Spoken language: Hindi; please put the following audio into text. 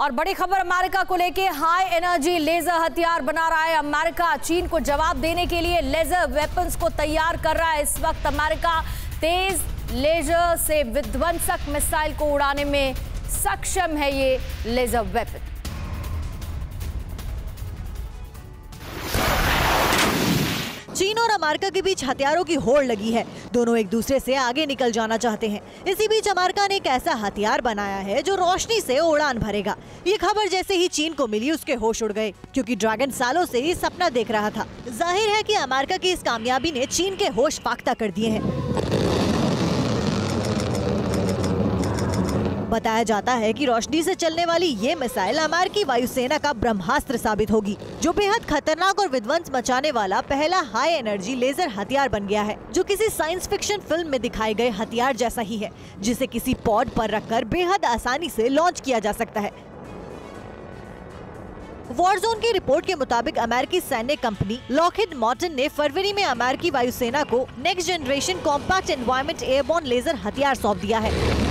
और बड़ी खबर अमेरिका को लेके, हाई एनर्जी लेजर हथियार बना रहा है अमेरिका। चीन को जवाब देने के लिए लेजर वेपन्स को तैयार कर रहा है। इस वक्त अमेरिका तेज लेजर से विध्वंसक मिसाइल को उड़ाने में सक्षम है। ये लेजर वेपन चीन और अमेरिका के बीच हथियारों की होड़ लगी है। दोनों एक दूसरे से आगे निकल जाना चाहते हैं। इसी बीच अमेरिका ने एक ऐसा हथियार बनाया है जो रोशनी से उड़ान भरेगा। ये खबर जैसे ही चीन को मिली, उसके होश उड़ गए, क्योंकि ड्रैगन सालों से ही सपना देख रहा था। जाहिर है कि अमेरिका की इस कामयाबी ने चीन के होश पाख्ता कर दिए हैं। बताया जाता है कि रोशनी से चलने वाली ये मिसाइल अमेरिकी वायुसेना का ब्रह्मास्त्र साबित होगी, जो बेहद खतरनाक और विध्वंस मचाने वाला पहला हाई एनर्जी लेजर हथियार बन गया है, जो किसी साइंस फिक्शन फिल्म में दिखाए गए हथियार जैसा ही है, जिसे किसी पॉड पर रखकर बेहद आसानी से लॉन्च किया जा सकता है। वॉरजोन की रिपोर्ट के मुताबिक अमेरिकी सैन्य कंपनी लॉकहीड मार्टिन ने फरवरी में अमेरिकी वायुसेना को next generation compact environment airborne laser हथियार सौंप दिया है।